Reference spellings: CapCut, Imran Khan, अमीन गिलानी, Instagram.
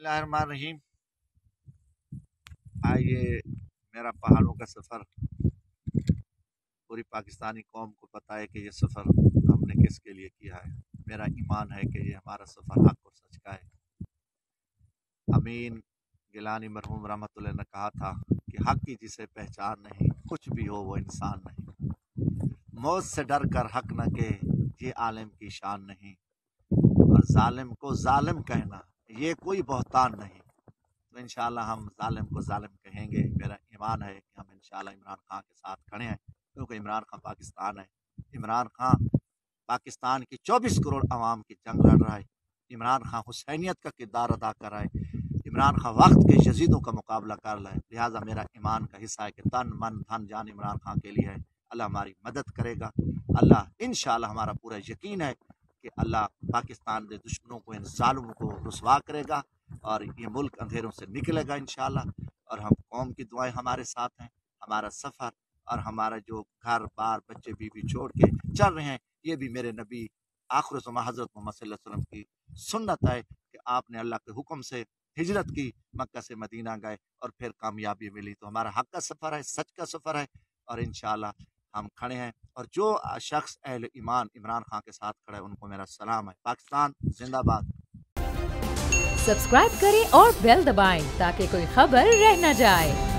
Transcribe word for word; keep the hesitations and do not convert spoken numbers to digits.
बिस्मिल्लाहिर्रहमानिर्रहीम। आज ये मेरा पहाड़ों का सफ़र पूरी पाकिस्तानी कौम को पता है कि ये सफ़र हमने किसके लिए किया है। मेरा ईमान है कि ये हमारा सफ़र हक और सच का है। अमीन गिलानी मरहूम रहमतुल्लाह ने कहा था कि हक़ की जिसे पहचान नहीं, कुछ भी हो वो इंसान नहीं। मौत से डर कर हक़ न कहे, ये आलम की शान नहीं। और जालिम को जालिम कहना ये कोई बहतान नहीं। तो इंशाल्लाह हम जालिम को जालिम कहेंगे। मेरा ईमान है कि हम इंशाल्लाह इमरान खान के साथ खड़े हैं, क्योंकि इमरान खान पाकिस्तान है। इमरान खान पाकिस्तान की चौबीस करोड़ आवाम की जंग लड़ रहा है। इमरान खान हुसैनियत का किरदार अदा कर रहा है। इमरान खान वक्त के यजीदों का मुकाबला कर रहा है। लिहाजा मेरा ईमान का हिस्सा है कि तन मन धन जान इमरान खान के लिए है। अल्लाह हमारी मदद करेगा। अल्लाह इंशाल्लाह, हमारा पूरा यकीन है कि अल्लाह पाकिस्तान के दुश्मनों को, इन जालिमों को रुसवा करेगा और ये मुल्क अंधेरों से निकलेगा इंशाल्लाह। और हम कौम की दुआएं हमारे साथ हैं। हमारा सफ़र और हमारा जो घर बार बच्चे बीवी छोड़ के चल रहे हैं, ये भी मेरे नबी आखिर ज़माना हज़रत मोहम्मद सल्लल्लाहु अलैहि वसल्लम की सुन्नत है कि आपने अल्लाह के हुक्म से हिजरत की, मक्का से मदीना गए और फिर कामयाबी मिली। तो हमारा हक़ का सफ़र है, सच का सफ़र है। और इंशाल्लाह हम खड़े हैं। और जो शख्स अहल ईमान इमरान खान के साथ खड़ा है, उनको मेरा सलाम है। पाकिस्तान जिंदाबाद। सब्सक्राइब करें और बेल दबाएं ताकि कोई खबर रह न जाए।